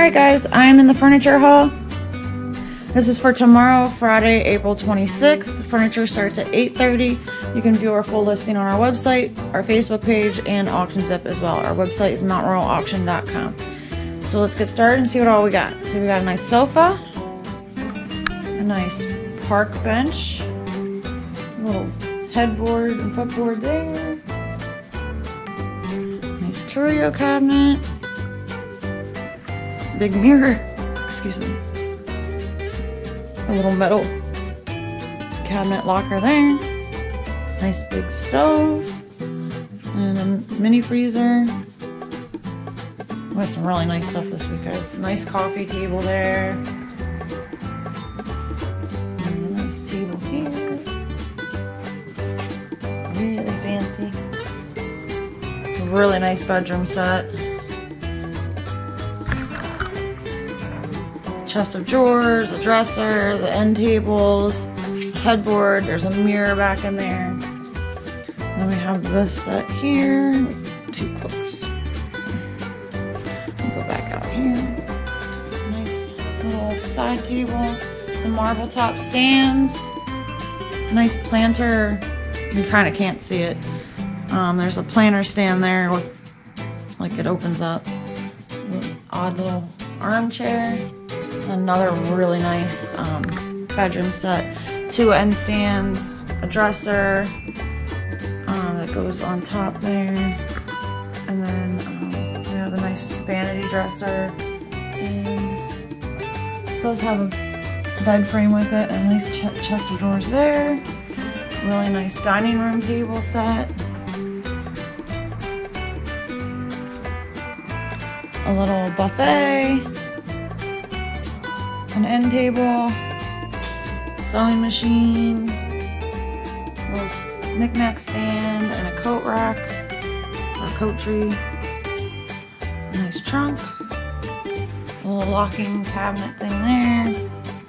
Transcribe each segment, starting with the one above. Alright guys, I'm in the furniture haul. This is for tomorrow, Friday, April 26th. The furniture starts at 8:30. You can view our full listing on our website, our Facebook page, and AuctionZip as well. Our website is MountRoyalAuction.com. So let's get started and see what all we got. So we got a nice sofa, a nice park bench, a little headboard and footboard there, nice curio cabinet, big mirror, excuse me, a little metal cabinet locker there, nice big stove, and a mini freezer. We got some really nice stuff this week, guys. Nice coffee table there, and a nice table here, really fancy, a really nice bedroom set. Chest of drawers, a dresser, the end tables, headboard, there's a mirror back in there. And we have this set here. Too close. Go back out here. Nice little side table, some marble top stands, a nice planter. You kind of can't see it. There's a planter stand there with, like, it opens up. Odd little armchair. Another really nice bedroom set. Two end stands, a dresser that goes on top there, and then we have a nice vanity dresser, and it does have a bed frame with it, and a nice chest of drawers there. Really nice dining room table set. A little buffet. An end table, sewing machine, a little knick-knack stand, and a coat rack, or a coat tree, a nice trunk, a little locking cabinet thing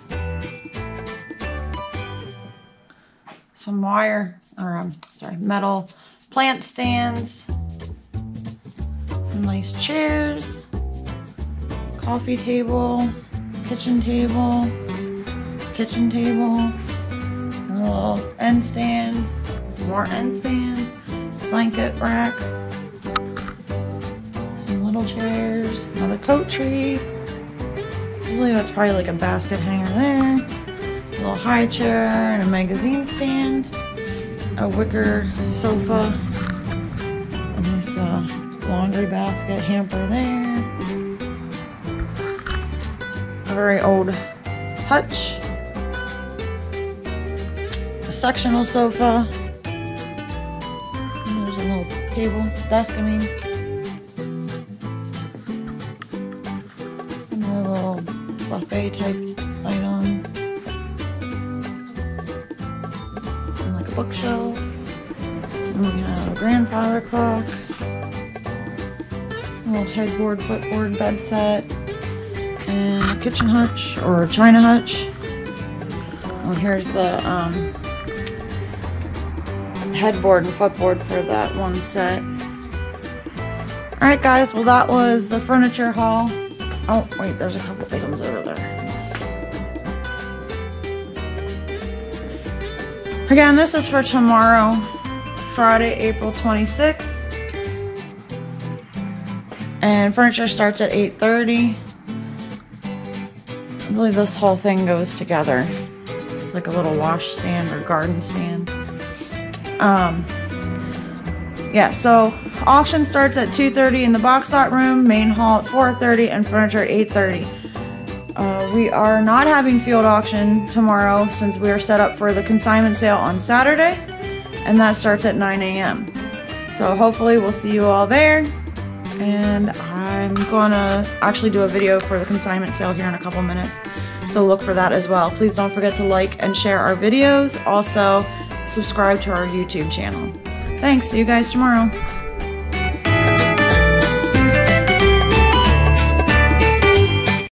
there, some wire, or metal plant stands, some nice chairs, coffee table, kitchen table, a little end stand, more end stands, blanket rack, some little chairs, another coat tree. I believe that's probably like a basket hanger there, a little high chair and a magazine stand, a wicker sofa, a nice laundry basket hamper there. A very old hutch, a sectional sofa, and there's a little table, desk, I mean, and a little buffet type item, and like a bookshelf, and we have a grandfather clock, a little headboard, footboard, bed set, and a kitchen hutch or a china hutch. Oh, here's the headboard and footboard for that one set. Alright guys, well that was the furniture haul. Oh wait, there's a couple items over there. Yes. Again, this is for tomorrow, Friday, April 26th. And furniture starts at 8:30. I believe this whole thing goes together. It's like a little wash stand or garden stand. Yeah, so auction starts at 2:30 in the box lot room, main hall at 4:30, and furniture at 8:30. We are not having field auction tomorrow since we are set up for the consignment sale on Saturday, and that starts at 9 a.m. So hopefully we'll see you all there. And I'm gonna actually do a video for the consignment sale here in a couple minutes, so look for that as well. Please don't forget to like and share our videos. Also, subscribe to our YouTube channel. Thanks, see you guys tomorrow.